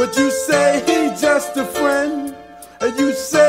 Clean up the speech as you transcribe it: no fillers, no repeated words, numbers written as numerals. But you say he's just a friend, and you say